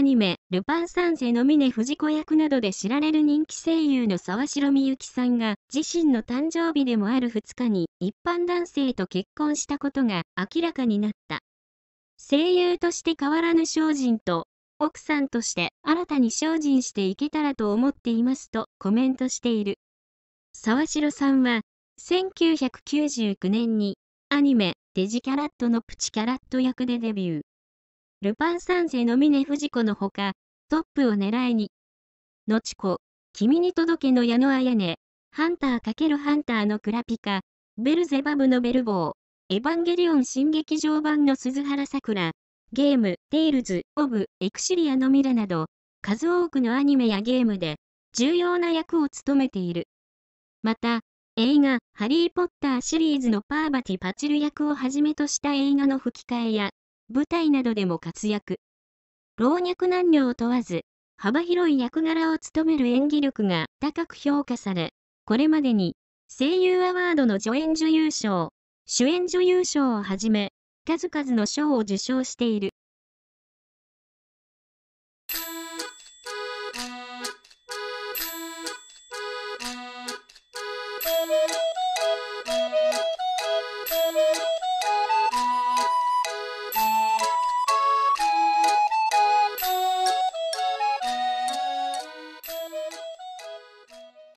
アニメ、ルパン三世の峰不二子役などで知られる人気声優の沢城みゆきさんが、自身の誕生日でもある2日に、一般男性と結婚したことが明らかになった。声優として変わらぬ精進と、奥さんとして新たに精進していけたらと思っていますとコメントしている。沢城さんは、1999年に、アニメ、デジキャラットのプチキャラット役でデビュー。ルパン三世の峰不二子のほか、トップを狙いに、のちこ、君に届けの矢野あやね、ハンター×ハンターのクラピカ、ベルゼバブのベルボー、エヴァンゲリオン新劇場版の鈴原さくら、ゲーム、テイルズ・オブ・エクシリアのミラなど、数多くのアニメやゲームで、重要な役を務めている。また、映画、ハリー・ポッターシリーズのパーバティ・パチル役をはじめとした映画の吹き替えや、舞台などでも活躍。老若男女を問わず、幅広い役柄を務める演技力が高く評価され、これまでに、声優アワードの助演女優賞、主演女優賞をはじめ、数々の賞を受賞している。